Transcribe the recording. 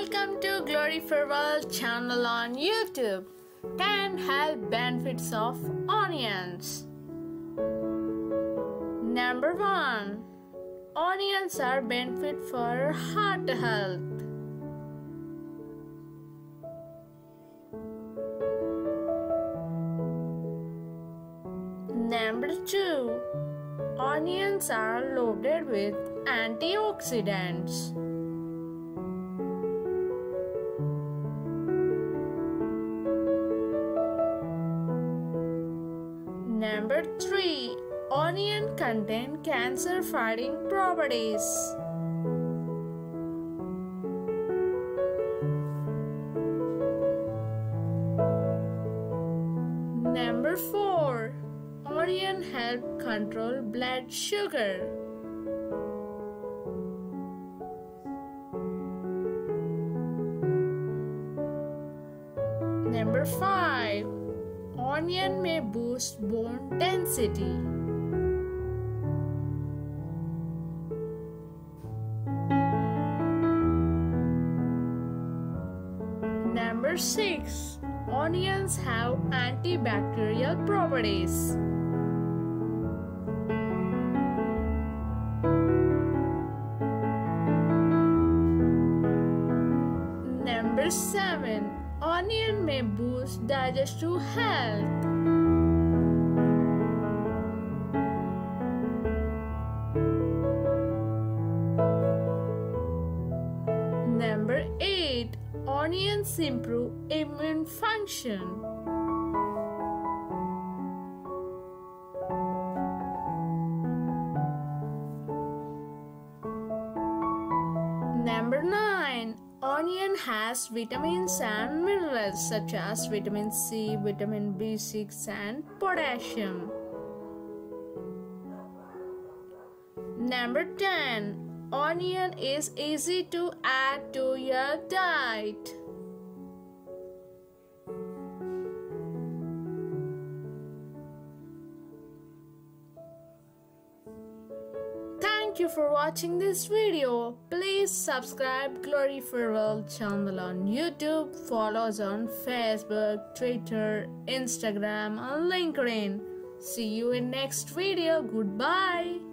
Welcome to Glory For World channel on YouTube. 10 health benefits of onions. Number 1. Onions are benefit for heart health. Number 2. Onions are loaded with antioxidants. Number 3. Onion contain cancer-fighting properties. Number 4. Onion help control blood sugar. Number 5. Onion may boost bone density. Number 6. Onions have antibacterial properties. Number 7. Onion may boost digestive health. Number 8. Onions improve immune function. Number 9. Onion has vitamins and minerals such as vitamin C, vitamin B6 and potassium. Number 10. Onion is easy to add to your diet. Thank you for watching this video. Please subscribe Glory For World channel on YouTube. Follow us on Facebook, Twitter, Instagram and LinkedIn. See you in next video. Goodbye.